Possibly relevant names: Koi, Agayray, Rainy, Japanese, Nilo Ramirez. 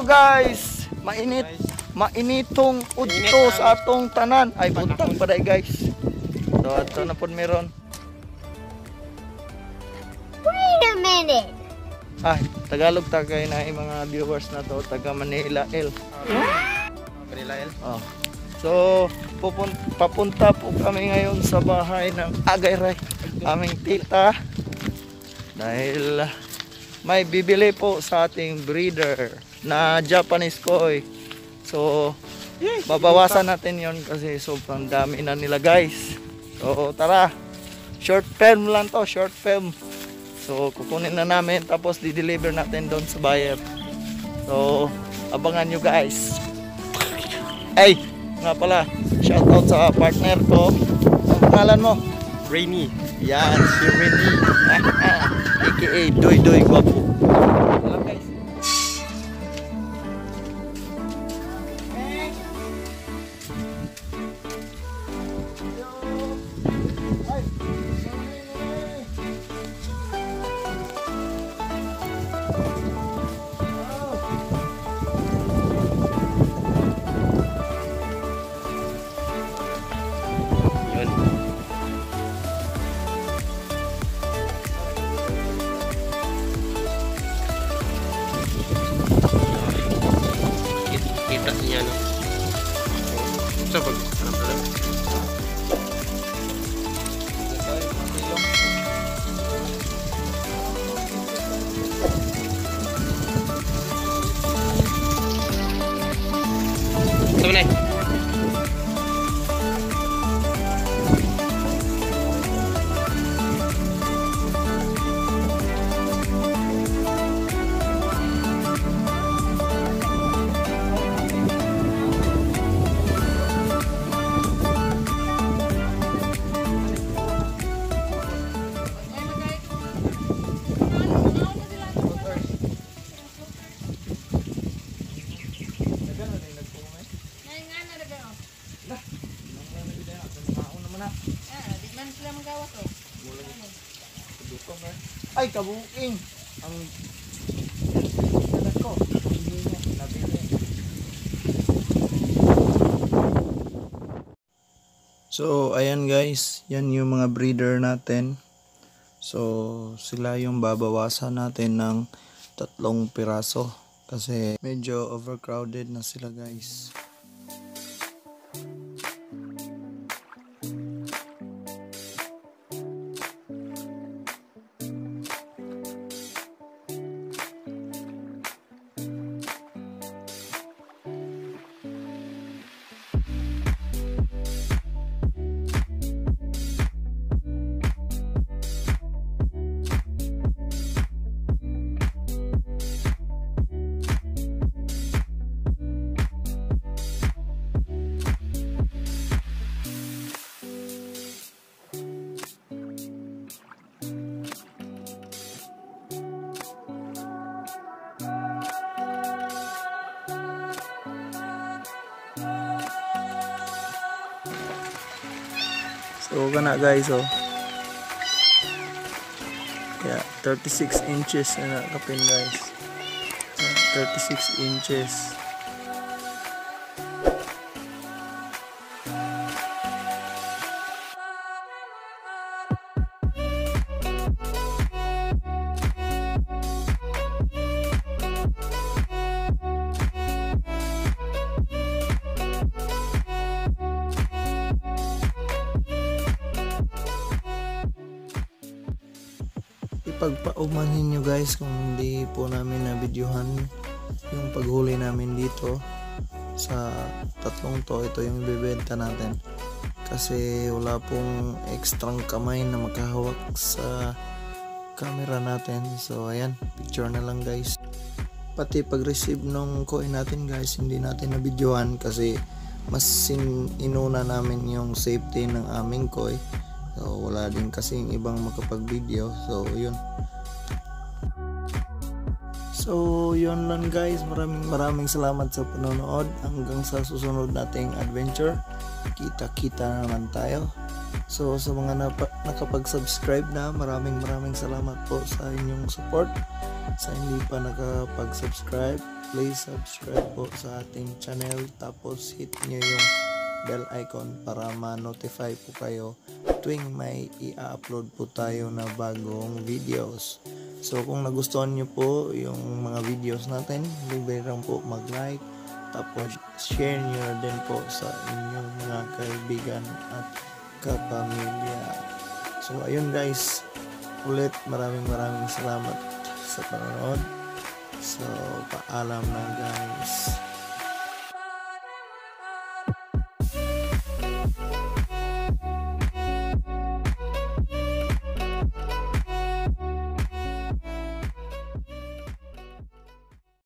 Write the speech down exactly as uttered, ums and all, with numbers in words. So guys, mainit, mainitong udto sa atong tanan. Ay buntag pa dai guys. So ato na pud meron. Wait a minute. Ay, Tagalog tagay na yung mga viewers na to, taga Manila L. Manila L. Oh. So pupunta papunta po kami ngayon sa bahay ng Agayray, aming tita. Dahil may bibili po sa ating breeder na Japanese koi. So babawasan natin yon kasi sobrang dami na nila guys. So tara, short film lang to, short film. So kukunin na namin tapos dideliver natin doon sa buyer. So abangan nyo guys. Ay, nga pala, shout out sa partner ko. Ang pangalan mo? Rainy. Yan, si Rainy. A K A Doy Doy Guapo. Alam guys. Ay, kabuking ang ko so ayan guys, yan yung mga breeder natin. So sila yung babawasan natin ng tatlong piraso kasi medyo overcrowded na sila guys. So kana guys, oh. Yeah, thirty-six inches na nakapin guys. thirty-six inches. Pagpaumanhin nyo guys kung hindi po namin na-videohan yung paghuli namin dito sa tatlong to. Ito yung bibenta natin kasi wala pong ekstrang kamay na makahawak sa camera natin. So ayan, picture na lang guys. Pati pag-receive nung coin natin guys, hindi natin na-videohan kasi mas inuna namin yung safety ng aming koi. So wala din kasing ibang makapag-video. So yun. So yun lang guys. Maraming maraming salamat sa panonood. Hanggang sa susunod nating adventure. Kita-kita naman tayo. So sa mga nakapag-subscribe na, maraming maraming salamat po sa inyong support. Sa hindi pa nakapag-subscribe, please subscribe po sa ating channel, tapos hit nyo yung bell icon para ma-notify po kayo tuwing may i-upload po tayo na bagong videos. So kung nagustuhan nyo po yung mga videos natin, libre lang po mag-like, tapos share nyo din po sa inyong mga kaibigan at kapamilya. So ayun guys, ulit maraming maraming salamat sa panonood. So paalam na guys.